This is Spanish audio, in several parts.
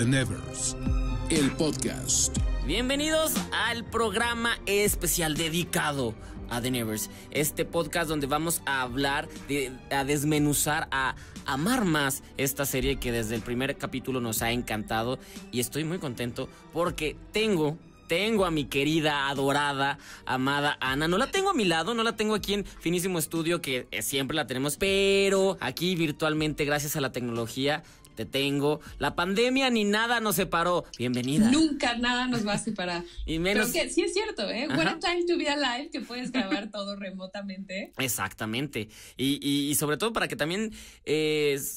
The Nevers, el podcast. Bienvenidos al programa especial dedicado a The Nevers, este podcast donde vamos a hablar, a desmenuzar, a amar más esta serie que desde el primer capítulo nos ha encantado. Y estoy muy contento porque tengo a mi querida, adorada, amada Ana. No la tengo a mi lado, no la tengo aquí en Finísimo Estudio, que siempre la tenemos, pero aquí virtualmente, gracias a la tecnología, te tengo. La pandemia ni nada nos separó. Bienvenida. Nunca nada nos va a separar. Y menos... Pero que sí es cierto, ¿eh? What a time to be alive, que puedes grabar todo remotamente. Exactamente. Y sobre todo para que también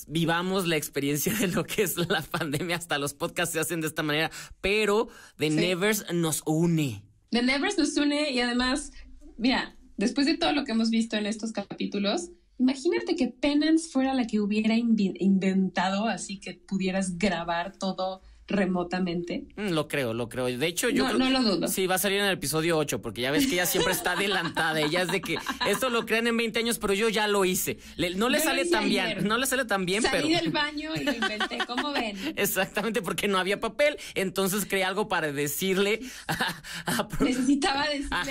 vivamos la experiencia de lo que es la pandemia. Hasta los podcasts se hacen de esta manera. Pero The Nevers nos une. The Nevers nos une y además, mira, después de todo lo que hemos visto en estos capítulos, imagínate que Penance fuera la que hubiera inventado, así que pudieras grabar todo remotamente. Lo creo. De hecho, yo no lo dudo. Sí, va a salir en el episodio 8, porque ya ves que ella siempre está adelantada. Ella es de que esto lo crean en 20 años, pero yo ya lo hice. No le sale tan bien, pero... Salí del baño y lo inventé, ¿cómo ven? Exactamente, porque no había papel, entonces creé algo para decirle a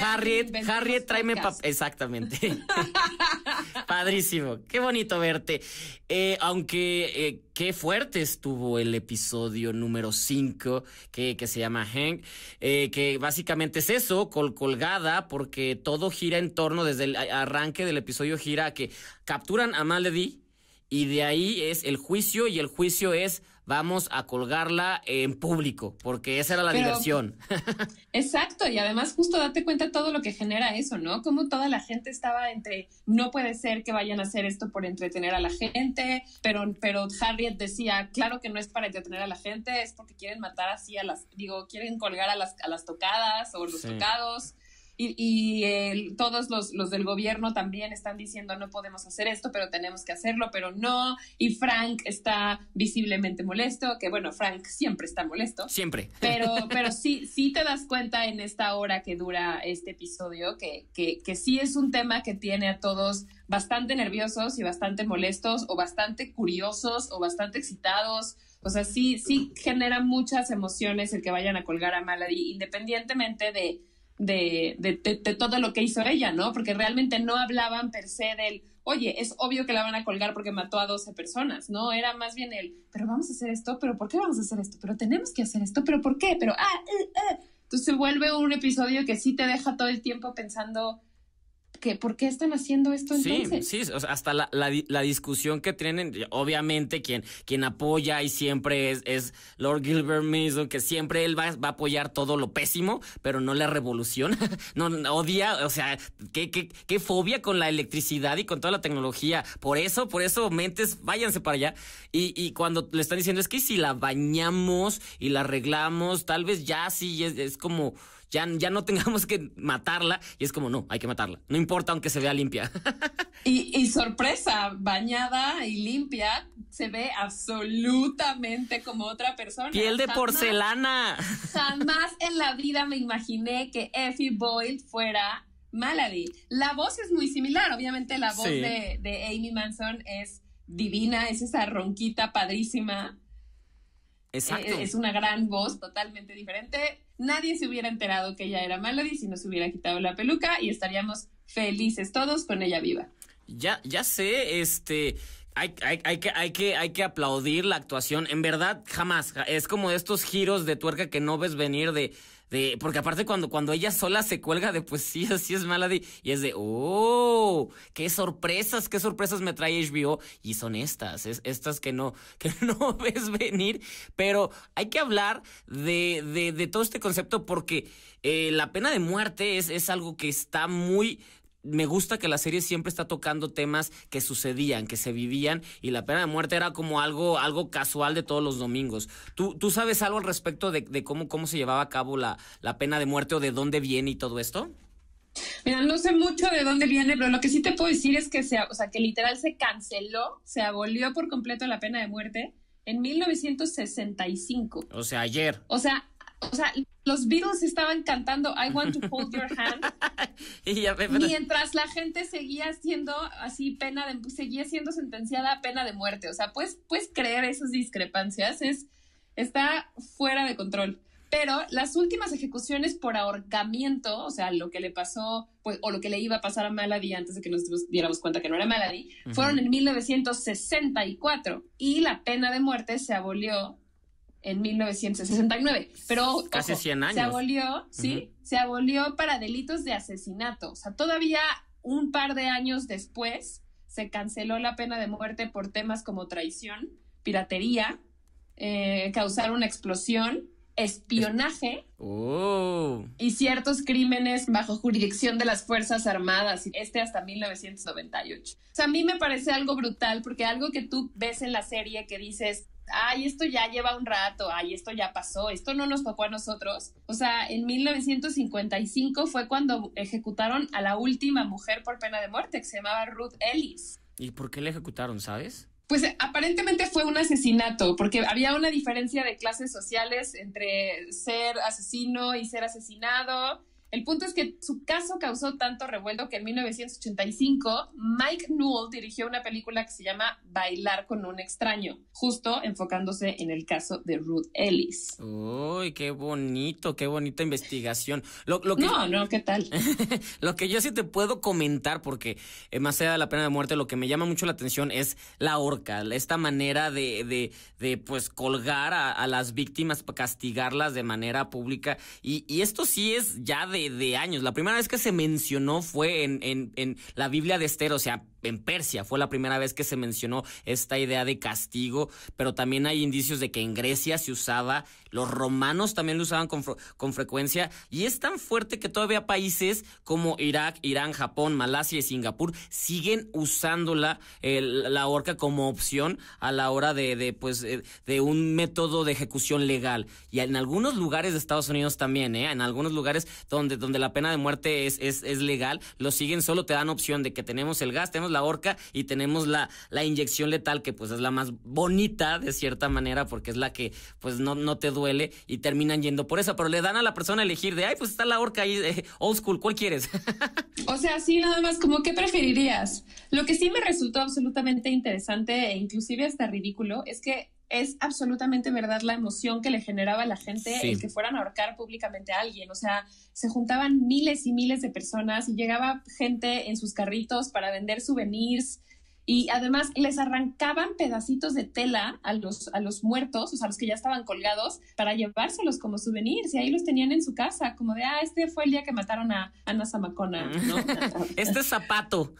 Harriet, tráeme papel. Exactamente. Padrísimo. Qué bonito verte. Qué fuerte estuvo el episodio número 5 que se llama Hanged, que básicamente es eso, colgada, porque todo gira en torno, desde el arranque del episodio gira a que capturan a Maladie y de ahí es el juicio, y el juicio es vamos a colgarla en público, porque esa era la diversión. Exacto, y además justo date cuenta todo lo que genera eso, ¿no? Como toda la gente estaba entre, no puede ser que vayan a hacer esto por entretener a la gente, pero Harriet decía, claro que no es para entretener a la gente, es porque quieren matar así quieren colgar a las tocadas o los tocados. Y todos los del gobierno también están diciendo no podemos hacer esto, pero tenemos que hacerlo, pero no. Y Frank está visiblemente molesto, que bueno, Frank siempre está molesto. Siempre. Pero sí te das cuenta en esta hora que dura este episodio que sí es un tema que tiene a todos bastante nerviosos y bastante molestos o bastante curiosos o bastante excitados. O sea, sí genera muchas emociones el que vayan a colgar a Maladie, independientemente de todo lo que hizo ella, ¿no? Porque realmente no hablaban per se del, oye, es obvio que la van a colgar porque mató a 12 personas, ¿no? Era más bien el, pero vamos a hacer esto, pero ¿por qué vamos a hacer esto? Pero tenemos que hacer esto, pero ¿por qué? Pero, Entonces se vuelve un episodio que sí te deja todo el tiempo pensando, ¿por qué están haciendo esto entonces? Sí, o sea, hasta la discusión que tienen, obviamente quien apoya y siempre es Lord Gilbert Massen, que siempre él va a apoyar todo lo pésimo, pero no la revolución, no odia, o sea, qué fobia con la electricidad y con toda la tecnología, por eso mentes, váyanse para allá, y cuando le están diciendo, es que si la bañamos y la arreglamos, tal vez ya sí, es como... Ya no tengamos que matarla. Y es como, no, hay que matarla. No importa aunque se vea limpia. Y sorpresa, bañada y limpia, se ve absolutamente como otra persona. Piel de porcelana. Jamás en la vida me imaginé que Effie Boyd fuera Maladie. La voz es muy similar. Obviamente la voz de Amy Manson es divina, es esa ronquita padrísima. Exacto. Es una gran voz, totalmente diferente. Nadie se hubiera enterado que ella era Maladie si no se hubiera quitado la peluca y estaríamos felices todos con ella viva. Ya sé, Hay que aplaudir la actuación. En verdad, jamás. Es como estos giros de tuerca que no ves venir de porque aparte cuando ella sola se cuelga de pues sí, así es Maladie. Y es de, ¡oh! ¡Qué sorpresas me trae HBO! Y son estas que no ves venir. Pero hay que hablar de todo este concepto porque la pena de muerte es algo que está muy... Me gusta que la serie siempre está tocando temas que sucedían, que se vivían, y la pena de muerte era como algo casual de todos los domingos. ¿Tú sabes algo al respecto de cómo se llevaba a cabo la pena de muerte o de dónde viene y todo esto? Mira, no sé mucho de dónde viene, pero lo que sí te puedo decir es que que literal se canceló, se abolió por completo la pena de muerte en 1965. O sea, ayer. O sea, los Beatles estaban cantando I Want to Hold Your Hand mientras la gente seguía siendo seguía siendo sentenciada a pena de muerte. O sea, ¿puedes creer esas discrepancias? Es está fuera de control. Pero las últimas ejecuciones por ahorcamiento, o sea, lo que le pasó, pues, o lo que le iba a pasar a Maladie antes de que nos diéramos cuenta que no era Maladie, uh-huh, fueron en 1964 y la pena de muerte se abolió en 1969. Pero casi 100 años. Se abolió, sí, uh-huh, se abolió para delitos de asesinato. O sea, todavía un par de años después se canceló la pena de muerte por temas como traición, piratería, causar una explosión, espionaje, oh, y ciertos crímenes bajo jurisdicción de las Fuerzas Armadas, hasta 1998. O sea, a mí me parece algo brutal, porque algo que tú ves en la serie que dices, ay, esto ya lleva un rato, ay, esto ya pasó, esto no nos tocó a nosotros. O sea, en 1955 fue cuando ejecutaron a la última mujer por pena de muerte, que se llamaba Ruth Ellis. ¿Y por qué la ejecutaron, sabes? Pues aparentemente fue un asesinato, porque había una diferencia de clases sociales entre ser asesino y ser asesinado. El punto es que su caso causó tanto revuelo que en 1985 Mike Newell dirigió una película que se llama Bailar con un extraño, justo enfocándose en el caso de Ruth Ellis. Uy, qué bonita investigación. ¿Qué tal? Lo que yo sí te puedo comentar, porque más allá de la pena de muerte, lo que me llama mucho la atención es la horca, esta manera de pues colgar a las víctimas, castigarlas de manera pública. Y esto sí es ya de años. La primera vez que se mencionó fue en la Biblia de Esther, o sea, en Persia fue la primera vez que se mencionó esta idea de castigo, pero también hay indicios de que en Grecia se usaba, los romanos también lo usaban con frecuencia, y es tan fuerte que todavía países como Irak, Irán, Japón, Malasia y Singapur siguen usándola, la horca, como opción a la hora de un método de ejecución legal. Y en algunos lugares de Estados Unidos también, en algunos lugares donde la pena de muerte es legal, lo siguen, solo te dan opción de que tenemos el gas, tenemos la horca y tenemos la inyección letal, que pues es la más bonita de cierta manera, porque es la que pues no te duele, y terminan yendo por eso, pero le dan a la persona a elegir de, ay, pues está la horca ahí, old school, ¿cuál quieres? O sea, sí, nada más, como, ¿qué preferirías? Lo que sí me resultó absolutamente interesante e inclusive hasta ridículo es que es absolutamente verdad la emoción que le generaba a la gente, sí, el que fueran a ahorcar públicamente a alguien. O sea, se juntaban miles y miles de personas y llegaba gente en sus carritos para vender souvenirs, y además les arrancaban pedacitos de tela a los muertos, o sea, los que ya estaban colgados, para llevárselos como souvenirs, y ahí los tenían en su casa, como de, este fue el día que mataron a Ana Zamacona, ¿no? Este zapato.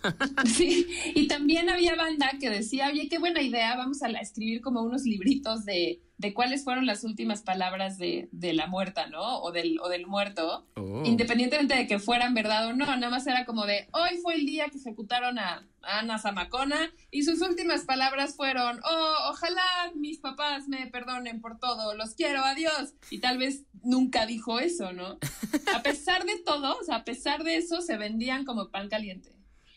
Sí, y también había banda que decía, oye, qué buena idea, vamos a escribir como unos libritos de cuáles fueron las últimas palabras de la muerta, ¿no? O del muerto, oh, independientemente de que fueran verdad o no, nada más era como de, hoy fue el día que ejecutaron a Ana Zamacona, y sus últimas palabras fueron, ojalá mis papás me perdonen por todo, los quiero, adiós, y tal vez nunca dijo eso, ¿no? A pesar de todo, o sea, a pesar de eso, se vendían como pan caliente.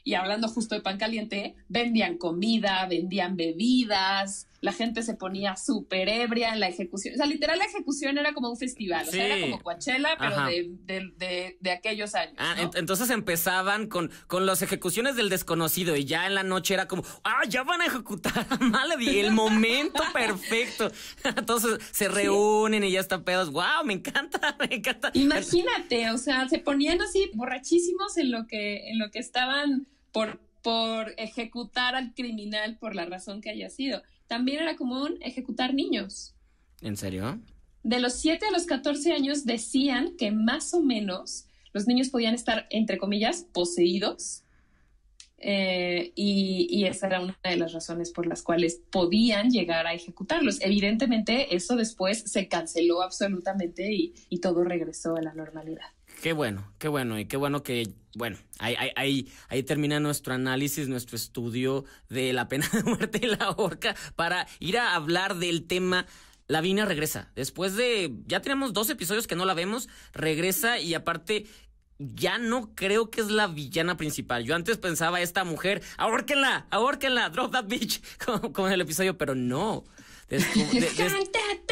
Y hablando justo de pan caliente, vendían comida, vendían bebidas, la gente se ponía súper ebria en la ejecución. O sea, literal, la ejecución era como un festival, sí, o sea, era como Coachella, pero de aquellos años, ¿no? Entonces empezaban con las ejecuciones del desconocido, y ya en la noche era como, ya van a ejecutar a Maladie, el momento perfecto. Entonces se reúnen, sí, y ya están pedos. ¡Wow! Me encanta. Imagínate, o sea, se ponían así borrachísimos en lo que estaban por ejecutar al criminal, por la razón que haya sido. También era común ejecutar niños. ¿En serio? De los 7 a los 14 años decían que más o menos los niños podían estar, entre comillas, poseídos. Y esa era una de las razones por las cuales podían llegar a ejecutarlos. Evidentemente, eso después se canceló absolutamente y todo regresó a la normalidad. Qué bueno, y qué bueno que, bueno, ahí termina nuestro análisis, nuestro estudio de la pena de muerte y la horca, para ir a hablar del tema. Lavinia regresa, después de, ya tenemos 2 episodios que no la vemos, regresa, y aparte, ya no creo que es la villana principal. Yo antes pensaba, esta mujer, ahórquenla, drop that bitch, como en el episodio, pero no.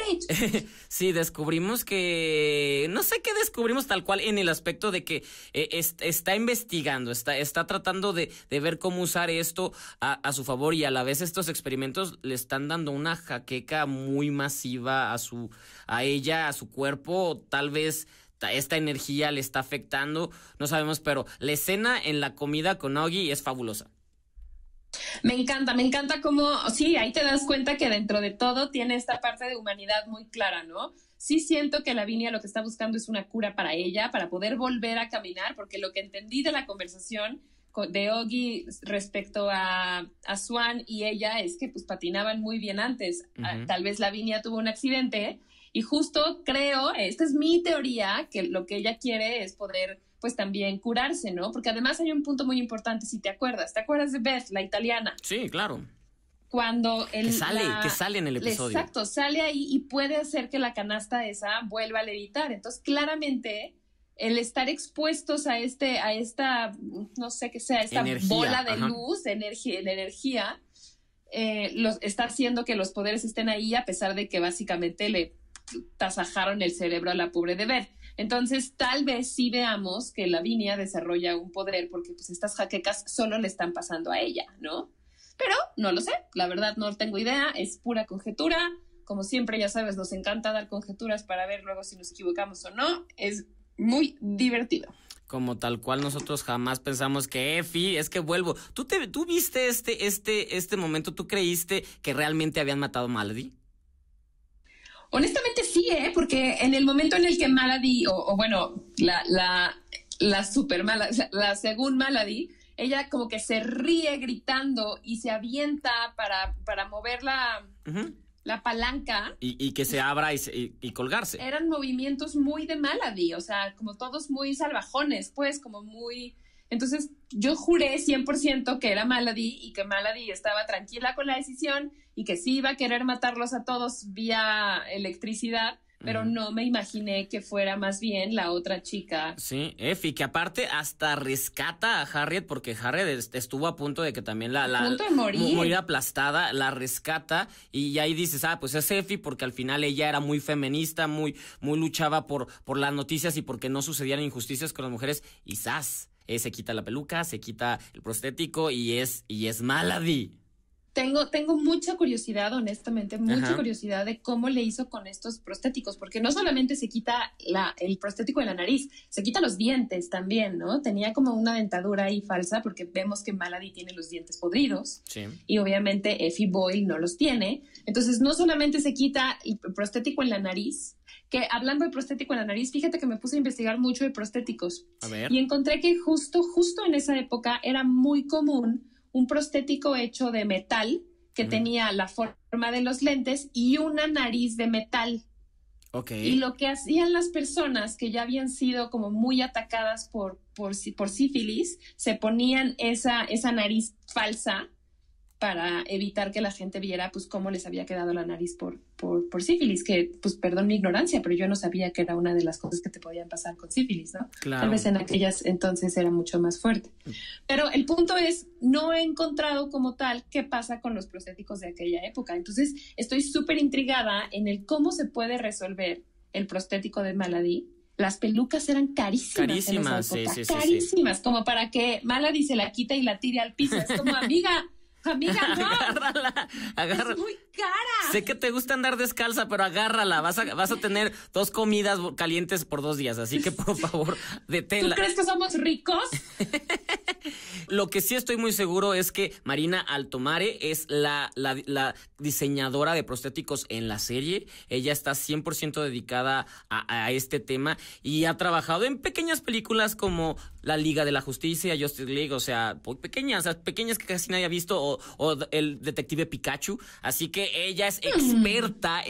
backstage. Sí, descubrimos que... No sé qué descubrimos tal cual en el aspecto de que está investigando, está tratando de ver cómo usar esto a su favor, y a la vez estos experimentos le están dando una jaqueca muy masiva a ella, a su cuerpo, tal vez... Esta energía le está afectando, no sabemos, pero la escena en la comida con Augie es fabulosa. Me encanta cómo, sí, ahí te das cuenta que dentro de todo tiene esta parte de humanidad muy clara, ¿no? Sí siento que Lavinia lo que está buscando es una cura para ella, para poder volver a caminar, porque lo que entendí de la conversación de Augie respecto a Swan y ella es que pues patinaban muy bien antes. Uh-huh. Tal vez Lavinia tuvo un accidente. Y justo creo, esta es mi teoría, que lo que ella quiere es poder, pues, también curarse, ¿no? Porque además hay un punto muy importante, si te acuerdas. ¿Te acuerdas de Beth, la italiana? Sí, claro. Cuando él... que sale en el episodio. Exacto, sale ahí y puede hacer que la canasta esa vuelva a levitar. Entonces, claramente, el estar expuestos a esta, no sé qué sea, esta energía, bola de ajá. luz, de energía, está haciendo que los poderes estén ahí, a pesar de que básicamente le... tasajaron el cerebro a la pobre de Beth. Entonces, tal vez sí veamos que Lavinia desarrolla un poder, porque pues estas jaquecas solo le están pasando a ella, ¿no? Pero no lo sé, la verdad no tengo idea, es pura conjetura. Como siempre, ya sabes, nos encanta dar conjeturas para ver luego si nos equivocamos o no. Es muy divertido. Como tal cual nosotros jamás pensamos que Effie, es que vuelvo. ¿Tú viste este momento? ¿Tú creíste que realmente habían matado a Maladie? Honestamente sí, porque en el momento en el que Maladie, bueno, la super mala, la según Maladie, ella como que se ríe gritando y se avienta para mover la palanca. Y que se abra y colgarse. Eran movimientos muy de Maladie, o sea, como todos muy salvajones, pues, como muy... Entonces yo juré 100% que era Maladie y que Maladie estaba tranquila con la decisión y que sí iba a querer matarlos a todos vía electricidad, pero no me imaginé que fuera más bien la otra chica. Sí, Effie, que aparte hasta rescata a Harriet, porque Harriet estuvo a punto de que también a punto de morir aplastada, la rescata, y ahí dices, pues es Effie, porque al final ella era muy feminista, muy luchaba por las noticias y porque no sucedieran injusticias con las mujeres, y ¡zas! Se quita la peluca, se quita el prostético y es Maladie. Tengo mucha curiosidad, honestamente, mucha curiosidad de cómo le hizo con estos prostéticos, porque no solamente se quita el prostético de la nariz, se quita los dientes también, ¿no? Tenía como una dentadura ahí falsa, porque vemos que Maladie tiene los dientes podridos, sí. Y obviamente Effie Boyd no los tiene. Entonces, no solamente se quita el prostético en la nariz, que hablando de prostético en la nariz, fíjate que me puse a investigar mucho de prostéticos. A ver. Y encontré que justo en esa época era muy común un prostético hecho de metal que tenía la forma de los lentes y una nariz de metal. Okay. Y lo que hacían las personas que ya habían sido como muy atacadas por sífilis, se ponían esa nariz falsa para evitar que la gente viera pues cómo les había quedado la nariz por sífilis, que pues perdón mi ignorancia, pero yo no sabía que era una de las cosas que te podían pasar con sífilis, ¿no? Claro. Tal vez en aquellas entonces era mucho más fuerte. Pero el punto es, no he encontrado como tal qué pasa con los prostéticos de aquella época. Entonces estoy súper intrigada en el cómo se puede resolver el prostético de Maladie. Las pelucas eran carísimas en esa época. Sí. Carísimas, como para que Maladie se la quita y la tire al piso. Es como, amiga, no. Agárrala. Es muy cara. Sé que te gusta andar descalza, pero agárrala. Vas a tener 2 comidas calientes por 2 días, así que por favor, deténla. ¿Tú crees que somos ricos? Lo que sí estoy muy seguro es que Marina Altomare es la diseñadora de prostéticos en la serie. Ella está 100% dedicada a este tema y ha trabajado en pequeñas películas como La Liga de la Justicia, Justice League, o sea, pequeñas que casi nadie ha visto, o el Detective Pikachu. Así que ella es experta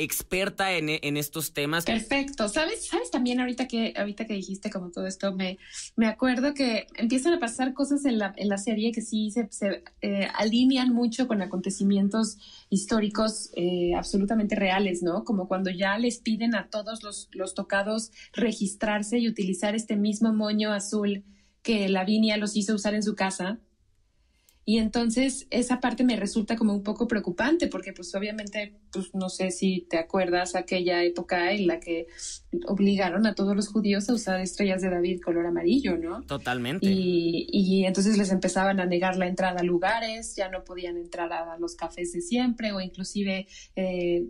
en estos temas. Perfecto. ¿Sabes también ahorita que dijiste como todo esto? Me acuerdo que empiezan a pasar cosas en la serie que sí se alinean mucho con acontecimientos históricos absolutamente reales, ¿no? Como cuando ya les piden a todos los tocados registrarse y utilizar este mismo moño azul que Lavinia los hizo usar en su casa. Y entonces esa parte me resulta como un poco preocupante porque pues obviamente, pues no sé si te acuerdas aquella época en la que obligaron a todos los judíos a usar estrellas de David color amarillo, ¿no? Totalmente. Y entonces les empezaban a negar la entrada a lugares, ya no podían entrar a los cafés de siempre, o inclusive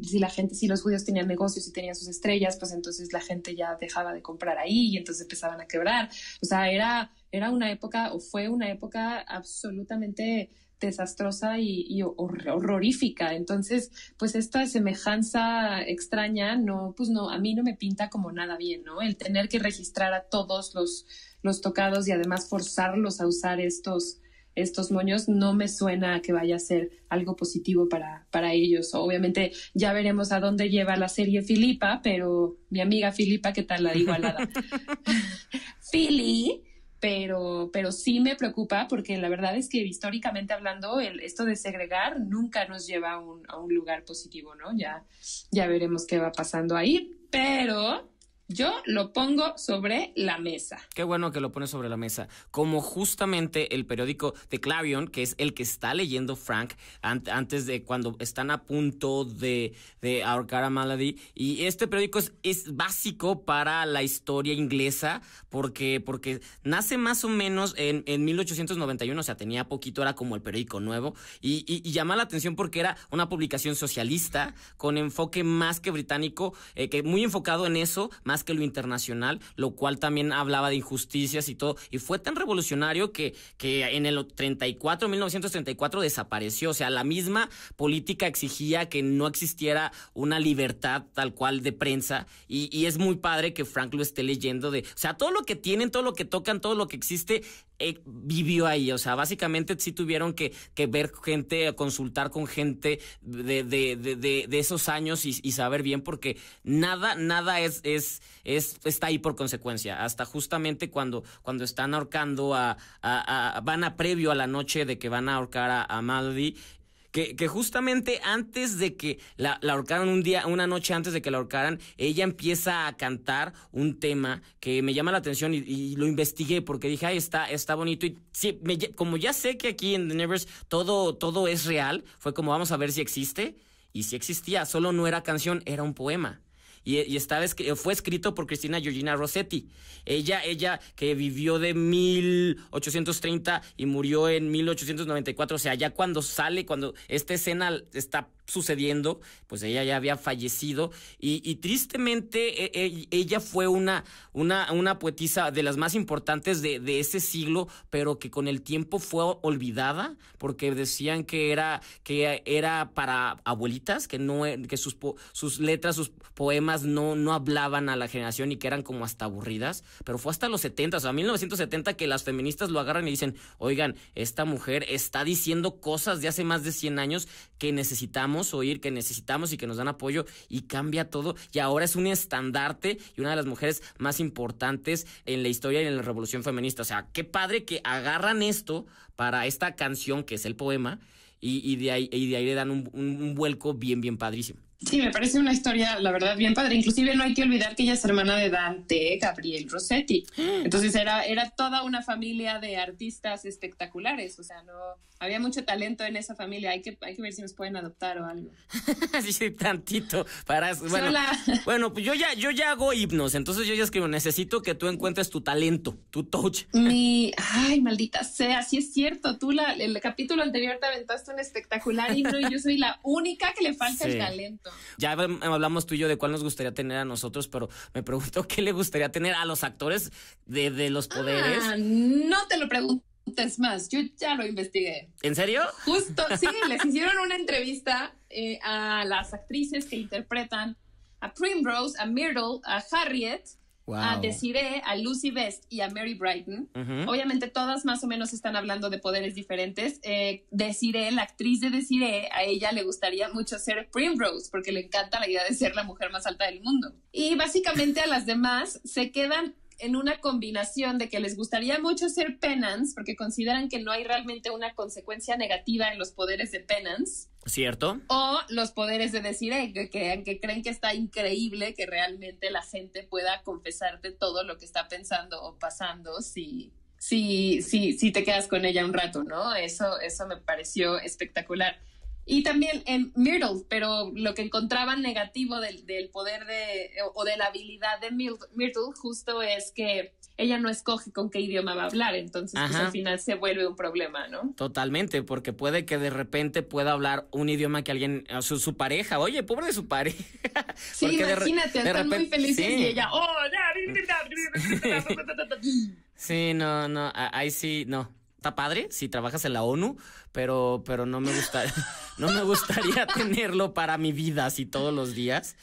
si los judíos tenían negocios y tenían sus estrellas, pues entonces la gente ya dejaba de comprar ahí y entonces empezaban a quebrar. O sea, era una época, o fue una época absolutamente desastrosa y horrorífica. Entonces, pues esta semejanza extraña, no, a mí no me pinta como nada bien, ¿no? El tener que registrar a todos los tocados y además forzarlos a usar estos moños no me suena que vaya a ser algo positivo para ellos. Obviamente ya veremos a dónde lleva la serie Filipa, pero mi amiga Filipa, ¿qué tal la igualada? Fili... Pero sí me preocupa porque la verdad es que históricamente hablando esto de segregar nunca nos lleva a un lugar positivo, ¿no? Ya veremos qué va pasando ahí, pero yo lo pongo sobre la mesa. Qué bueno que lo pones sobre la mesa. Como justamente el periódico The Clarion, que es el que está leyendo Frank antes de cuando están a punto de ahorcar a Maladie. Y este periódico es básico para la historia inglesa porque nace más o menos en 1891, o sea, tenía poquito, era como el periódico nuevo. Y llama la atención porque era una publicación socialista con enfoque más que británico, que muy enfocado en eso, más que lo internacional, lo cual también hablaba de injusticias y todo, y fue tan revolucionario que en el 1934 desapareció. O sea, la misma política exigía que no existiera una libertad tal cual de prensa, y es muy padre que Frank lo esté leyendo o sea, todo lo que tienen, todo lo que tocan, todo lo que existe vivió ahí. O sea, básicamente sí tuvieron que ver gente, consultar con gente de esos años y saber bien, porque nada está ahí por consecuencia. Hasta justamente cuando están ahorcando van a previo a la noche de que van a ahorcar a Maladie, que justamente antes de que la ahorcaran, una noche antes de que la ahorcaran, ella empieza a cantar un tema que me llama la atención y lo investigué porque dije, ay, está bonito. Y sí, como ya sé que aquí en The Nevers todo es real, fue como, vamos a ver si existe. Y si existía, solo no era canción, era un poema. Y fue escrito por Christina Georgina Rossetti. Ella que vivió de 1830 y murió en 1894. O sea, ya cuando esta escena está sucediendo, pues ella ya había fallecido. Y tristemente ella fue una poetisa de las más importantes de ese siglo, pero que con el tiempo fue olvidada porque decían que era para abuelitas, que sus letras, sus poemas no hablaban a la generación y que eran como hasta aburridas. Pero fue hasta los 70, o sea, 1970, que las feministas lo agarran y dicen, oigan, esta mujer está diciendo cosas de hace más de 100 años que necesitamos oír, que necesitamos y que nos dan apoyo, y cambia todo, y ahora es un estandarte y una de las mujeres más importantes en la historia y en la revolución feminista. O sea, qué padre que agarran esto para esta canción que es el poema, y de ahí le dan un vuelco bien padrísimo. Sí, me parece una historia, la verdad, bien padre. Inclusive no hay que olvidar que ella es hermana de Dante Gabriel Rossetti. Entonces era toda una familia de artistas espectaculares. O sea, no había mucho talento en esa familia. Hay que ver si nos pueden adoptar o algo. Sí, tantito. Bueno, pues yo ya hago himnos. Entonces yo ya escribo, necesito que tú encuentres tu talento, tu touch. Ay, maldita sea, sí es cierto. Tú el capítulo anterior te aventaste un espectacular himno y yo soy la única que le falta el talento. Ya hablamos tú y yo de cuál nos gustaría tener a nosotros, pero me pregunto qué le gustaría tener a los actores de los poderes. No te lo preguntes más, yo ya lo investigué. ¿En serio? Justo, sí, les hicieron una entrevista a las actrices que interpretan a Primrose, a Myrtle, a Harriet, wow, a Desiree, a Lucy Best y a Mary Brighton. Uh-huh. Obviamente todas más o menos están hablando de poderes diferentes. Desiree, la actriz de Desiree, a ella le gustaría mucho ser Primrose porque le encanta la idea de ser la mujer más alta del mundo. Y básicamente a las demás se quedan en una combinación de que les gustaría mucho ser Penance porque consideran que no hay realmente una consecuencia negativa en los poderes de Penance. ¿Cierto? O los poderes de Desiree, que creen que está increíble que realmente la gente pueda confesarte todo lo que está pensando o pasando si... si te quedas con ella un rato, ¿no? Eso me pareció espectacular. Y también en Myrtle, pero lo que encontraban negativo del poder de la habilidad de Myrtle justo es que ella no escoge con qué idioma va a hablar, entonces pues, al final se vuelve un problema, ¿no? Totalmente, porque puede que de repente pueda hablar un idioma que alguien, su pareja, oye, pobre de su pareja. Sí, imagínate, están muy felices y ella, ¡oh, ya! Sí, no, ahí sí, no. Está padre si trabajas en la ONU, pero no me gustaría tenerlo para mi vida así todos los días.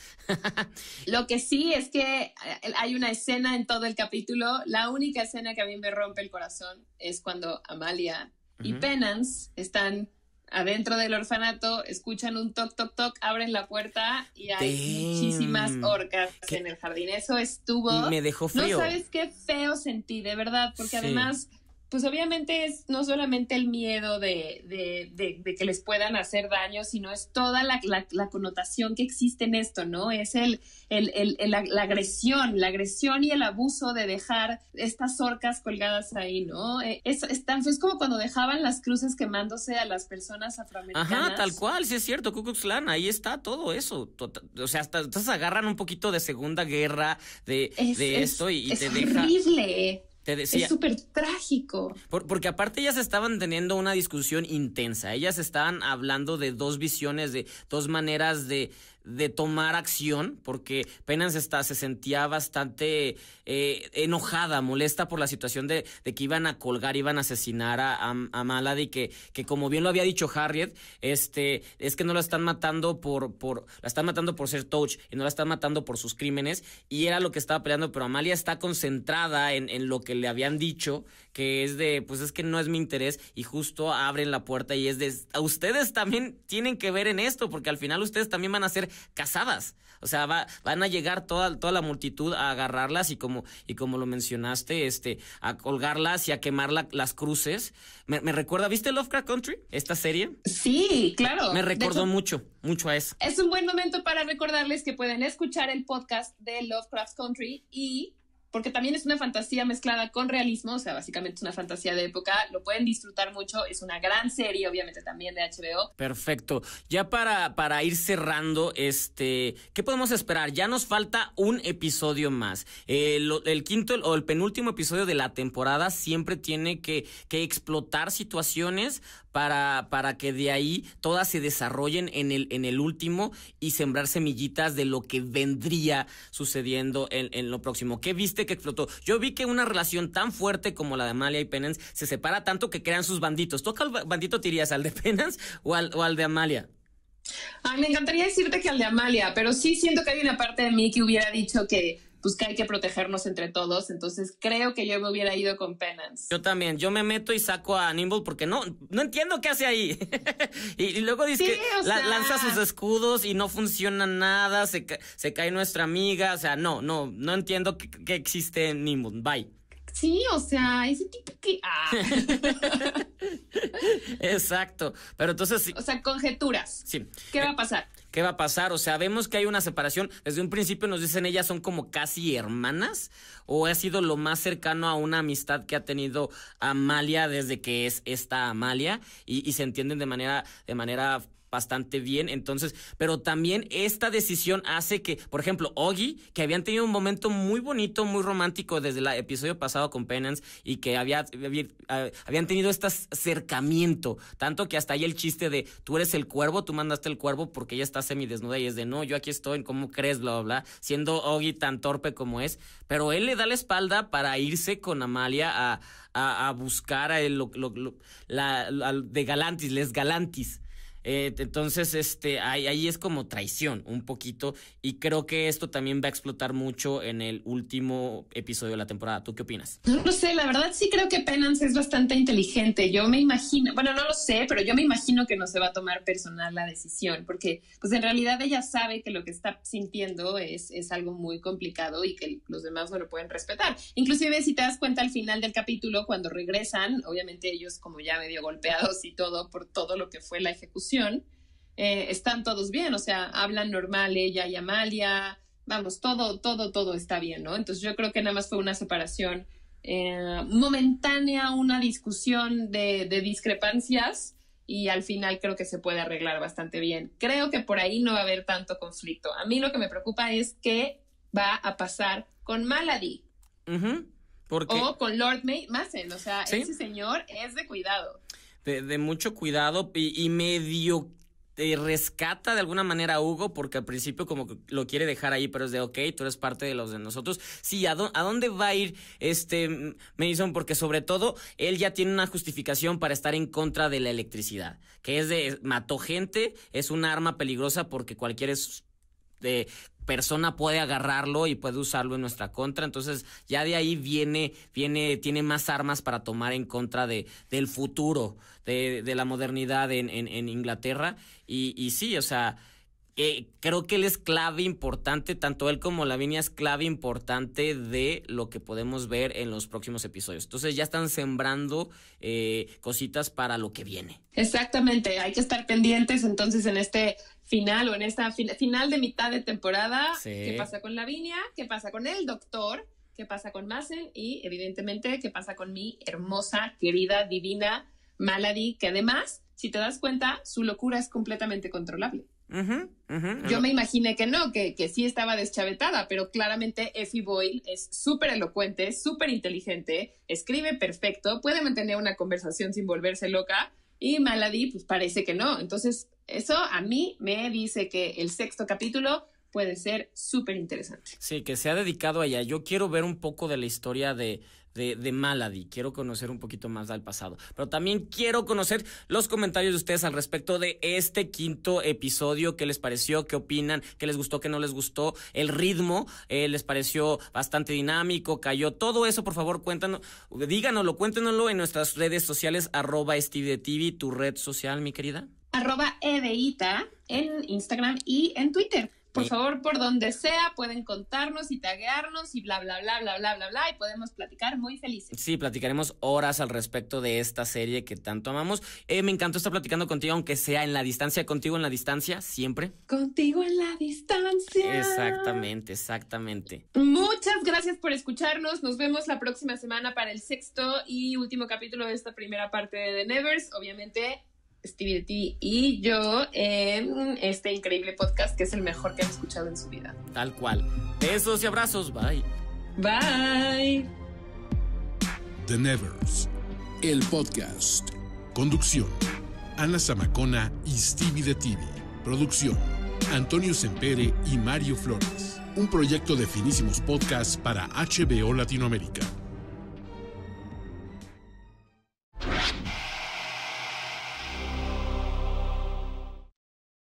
Lo que sí es que hay una escena en todo el capítulo, la única escena que a mí me rompe el corazón es cuando Amalia y Penance están adentro del orfanato, escuchan un toc, toc, toc, abren la puerta y hay muchísimas orcas en el jardín. Eso estuvo... Me dejó frío. No sabes qué feo sentí, de verdad, porque además... Pues obviamente es no solamente el miedo de que les puedan hacer daño, sino es toda la connotación que existe en esto, ¿no? Es la agresión, y el abuso de dejar estas orcas colgadas ahí, ¿no? Es como cuando dejaban las cruces quemándose a las personas afroamericanas. Ajá, tal cual, sí es cierto, Ku Klux Klan, ahí está todo eso. O sea, hasta entonces agarran un poquito de Segunda Guerra de esto y te deja... Es horrible. Decía, es súper trágico. Porque aparte ellas estaban teniendo una discusión intensa. Ellas estaban hablando de dos visiones, de dos maneras de tomar acción, porque Penance se sentía bastante enojada, molesta por la situación de que iban a colgar, iban a asesinar a Maladie, que como bien lo había dicho Harriet, es que no la están matando la están matando por ser touch, y no la están matando por sus crímenes, y era lo que estaba peleando, pero Amalia está concentrada en lo que le habían dicho, que es pues es que no es mi interés, y justo abren la puerta y es a ustedes también tienen que ver en esto, porque al final ustedes también van a ser casadas, o sea, van a llegar toda la multitud a agarrarlas y como lo mencionaste, a colgarlas y a quemar las cruces. Me recuerda, ¿viste Lovecraft Country? Esta serie. Sí, claro. Me recordó mucho a eso. Es un buen momento para recordarles que pueden escuchar el podcast de Lovecraft Country y... porque también es una fantasía mezclada con realismo, o sea, básicamente es una fantasía de época, lo pueden disfrutar mucho, es una gran serie, obviamente también de HBO. Perfecto, ya para ir cerrando, ¿qué podemos esperar? Ya nos falta un episodio más, el quinto o el penúltimo episodio de la temporada siempre tiene que explotar situaciones para que de ahí todas se desarrollen en el último y sembrar semillitas de lo que vendría sucediendo en lo próximo. ¿Qué viste que explotó? Yo vi que una relación tan fuerte como la de Amalia y Penance se separa tanto que crean sus banditos. ¿Tú al bandito te irías, al de Penance o al de Amalia? Ay, me encantaría decirte que al de Amalia, pero sí siento que hay una parte de mí que hubiera dicho que... pues que hay que protegernos entre todos, entonces creo que yo me hubiera ido con Penance. Yo también, yo me meto y saco a Nimble porque no entiendo qué hace ahí. y luego dice sí, que lanza sus escudos y no funciona nada, se cae nuestra amiga, o sea, no entiendo qué existe en Nimble, bye. Sí, o sea, ese tipo que... Ah. Exacto, pero entonces... sí. O sea, conjeturas. Sí. ¿Qué va a pasar? ¿Qué va a pasar? O sea, vemos que hay una separación. Desde un principio nos dicen ellas son como casi hermanas, o ha sido lo más cercano a una amistad que ha tenido Amalia desde que es esta Amalia y se entienden de manera bastante bien, entonces, pero también esta decisión hace que, por ejemplo, Augie, que habían tenido un momento muy bonito, muy romántico desde el episodio pasado con Penance y que habían tenido este acercamiento, tanto que hasta ahí el chiste de tú eres el cuervo, tú mandaste el cuervo porque ella está semidesnuda y es de no, yo aquí estoy, ¿cómo crees? Bla, bla, bla, siendo Augie tan torpe como es, pero él le da la espalda para irse con Amalia a buscar a de galantis, les galantis. Entonces, ahí es como traición un poquito y creo que esto también va a explotar mucho en el último episodio de la temporada. ¿Tú qué opinas? No lo sé, la verdad sí creo que Penance es bastante inteligente. Yo me imagino, bueno, no lo sé, pero yo me imagino que no se va a tomar personal la decisión porque pues en realidad ella sabe que lo que está sintiendo es algo muy complicado y que los demás no lo pueden respetar. Inclusive si te das cuenta al final del capítulo cuando regresan, obviamente ellos como ya medio golpeados y todo por todo lo que fue la ejecución, están todos bien, o sea, hablan normal ella y Amalia, vamos, todo está bien, ¿no? Entonces yo creo que nada más fue una separación momentánea una discusión de discrepancias, y al final creo que se puede arreglar bastante bien. Creo que por ahí no va a haber tanto conflicto. A mí lo que me preocupa es qué va a pasar con Maladie. Uh-huh. O con Lord Massen. O sea, ¿sí? Ese señor es de cuidado. De mucho cuidado y medio... rescata de alguna manera a Hugo, porque al principio como que lo quiere dejar ahí, pero es de ok, tú eres parte de los de nosotros. Sí, ¿a dónde va a ir Mason? Porque sobre todo él ya tiene una justificación para estar en contra de la electricidad, que es de mató gente, es un arma peligrosa porque cualquier persona puede agarrarlo y puede usarlo en nuestra contra. Entonces ya de ahí tiene más armas para tomar en contra del futuro, de la modernidad en Inglaterra. Y sí, o sea, creo que él es clave importante, tanto él como Lavinia es clave importante de lo que podemos ver en los próximos episodios. Entonces ya están sembrando cositas para lo que viene. Exactamente, hay que estar pendientes entonces en este final o en esta final de mitad de temporada. Sí. ¿Qué pasa con Lavinia? ¿Qué pasa con el doctor? ¿Qué pasa con Massen? Y evidentemente, ¿qué pasa con mi hermosa, querida, divina Maladie? Que además, si te das cuenta, su locura es completamente controlable. Uh-huh, uh-huh. Yo me imaginé que no, que sí estaba deschavetada, pero claramente Effie Boyd es súper elocuente, súper inteligente, escribe perfecto, puede mantener una conversación sin volverse loca, y Maladie pues parece que no. Entonces eso a mí me dice que el sexto capítulo puede ser súper interesante. Sí, que se ha dedicado allá. Yo quiero ver un poco de la historia de Maladie, quiero conocer un poquito más del pasado, pero también quiero conocer los comentarios de ustedes al respecto de este quinto episodio. ¿Qué les pareció? ¿Qué opinan? ¿Qué les gustó? ¿Qué no les gustó? ¿El ritmo? ¿Les pareció bastante dinámico? ¿Cayó? Todo eso, por favor, cuéntanos, díganoslo, cuéntenoslo en nuestras redes sociales, @StiviDeTivi, tu red social, mi querida. @Edeita en Instagram y en Twitter. Por favor, por donde sea, pueden contarnos y taguearnos y bla, bla, bla, bla, bla, bla, bla, y podemos platicar muy felices. Sí, platicaremos horas al respecto de esta serie que tanto amamos. Me encantó estar platicando contigo, aunque sea en la distancia, contigo en la distancia, siempre. Contigo en la distancia. Exactamente, exactamente. Muchas gracias por escucharnos. Nos vemos la próxima semana para el sexto y último capítulo de esta primera parte de The Nevers. Obviamente... Stivi DeTivi y yo en este increíble podcast que es el mejor que han escuchado en su vida. Tal cual. Besos y abrazos. Bye. Bye. The Nevers, el podcast. Conducción: Ana Zamacona y Stivi DeTivi. Producción: Antonio Sempere y Mario Flores. Un proyecto de Finísimos Podcast para HBO Latinoamérica.